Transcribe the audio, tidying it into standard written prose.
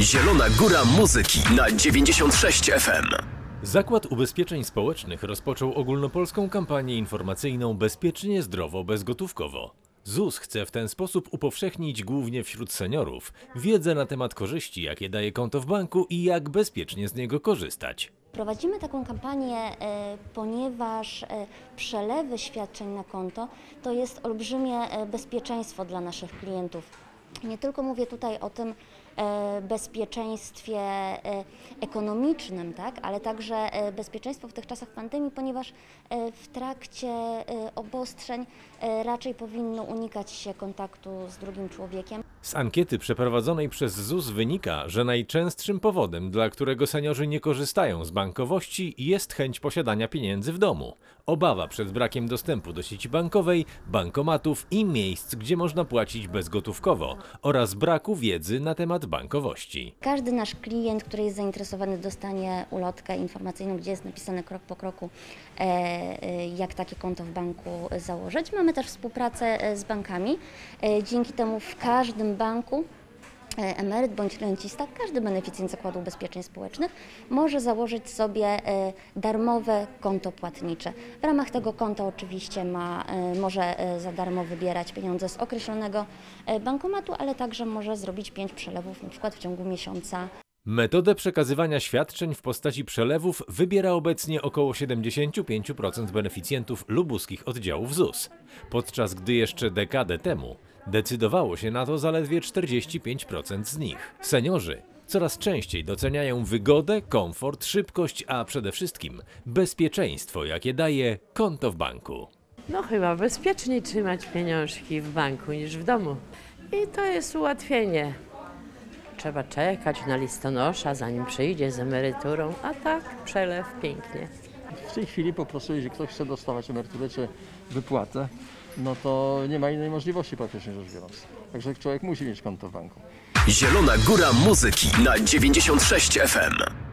Zielona Góra Muzyki na 96 FM. Zakład Ubezpieczeń Społecznych rozpoczął ogólnopolską kampanię informacyjną Bezpiecznie, zdrowo, bezgotówkowo. ZUS chce w ten sposób upowszechnić głównie wśród seniorów wiedzę na temat korzyści, jakie daje konto w banku i jak bezpiecznie z niego korzystać. Prowadzimy taką kampanię, ponieważ przelewy świadczeń na konto to jest olbrzymie bezpieczeństwo dla naszych klientów. Nie tylko mówię tutaj o tym bezpieczeństwie ekonomicznym, tak? Ale także bezpieczeństwo w tych czasach pandemii, ponieważ w trakcie obostrzeń raczej powinno unikać się kontaktu z drugim człowiekiem. Z ankiety przeprowadzonej przez ZUS wynika, że najczęstszym powodem, dla którego seniorzy nie korzystają z bankowości, jest chęć posiadania pieniędzy w domu. Obawa przed brakiem dostępu do sieci bankowej, bankomatów i miejsc, gdzie można płacić bezgotówkowo oraz braku wiedzy na temat bankowości. Każdy nasz klient, który jest zainteresowany, dostanie ulotkę informacyjną, gdzie jest napisane krok po kroku, jak takie konto w banku założyć. Mamy też współpracę z bankami. Dzięki temu w każdym banku emeryt bądź rencista, każdy beneficjent Zakładu Ubezpieczeń Społecznych może założyć sobie darmowe konto płatnicze. W ramach tego konta oczywiście może za darmo wybierać pieniądze z określonego bankomatu, ale także może zrobić 5 przelewów na przykład w ciągu miesiąca. Metodę przekazywania świadczeń w postaci przelewów wybiera obecnie około 75% beneficjentów lubuskich oddziałów ZUS, podczas gdy jeszcze dekadę temu decydowało się na to zaledwie 45% z nich. Seniorzy coraz częściej doceniają wygodę, komfort, szybkość, a przede wszystkim bezpieczeństwo, jakie daje konto w banku. No chyba bezpieczniej trzymać pieniążki w banku niż w domu. I to jest ułatwienie. Trzeba czekać na listonosza, zanim przyjdzie z emeryturą, a tak przelew pięknie. W tej chwili po prostu, jeżeli ktoś chce dostawać emeryturę czy wypłatę, no to nie ma innej możliwości praktycznie rzecz biorąc. Także człowiek musi mieć konto w banku. Zielona Góra Muzyki na 96 FM.